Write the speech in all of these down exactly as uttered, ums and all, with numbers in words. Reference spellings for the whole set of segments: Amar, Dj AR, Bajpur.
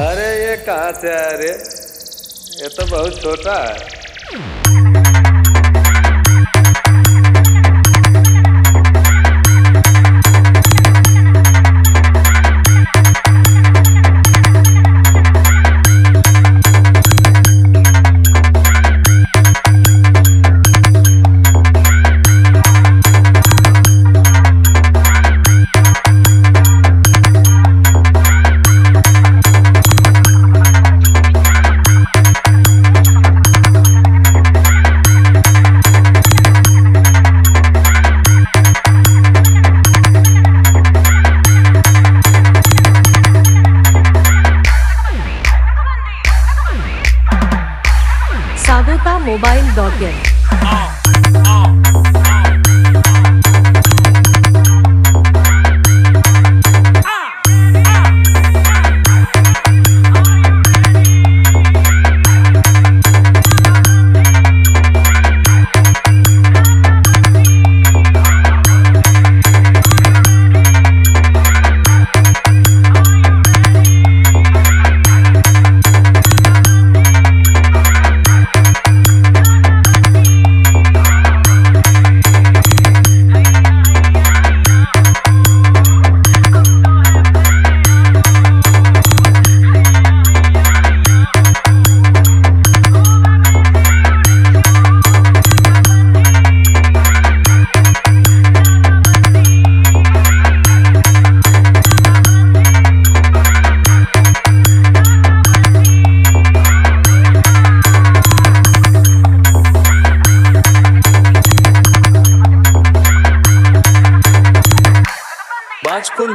अरे ये कहाँ से आया रे, ये तो बहुत छोटा है। Mobile dot in Bajpur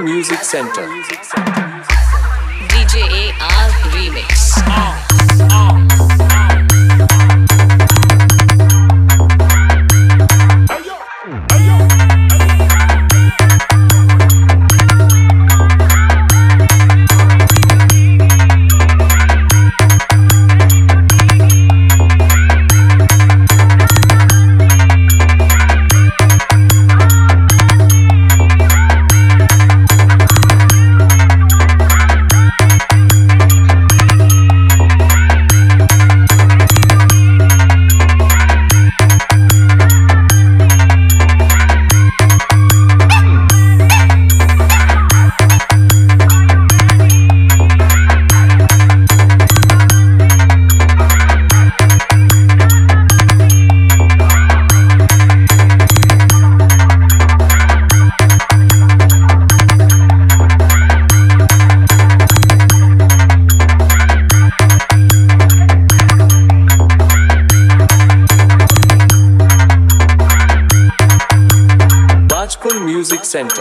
Music Center, D J A R remix. Oh, oh. Music Center,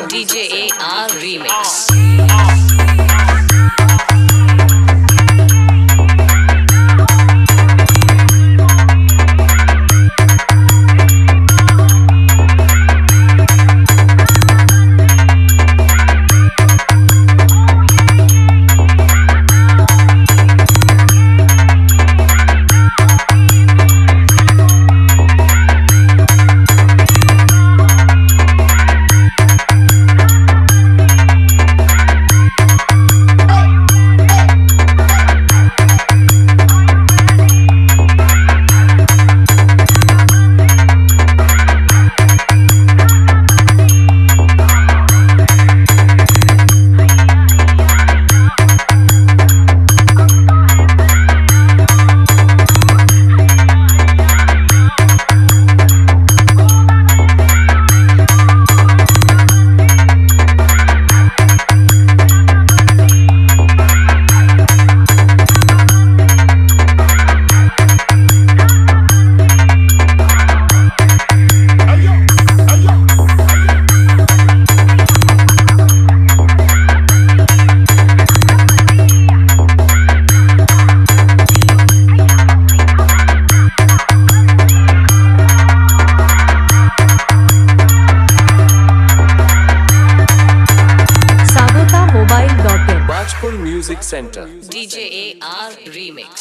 D J A R remix. Music Center, D J A R remix.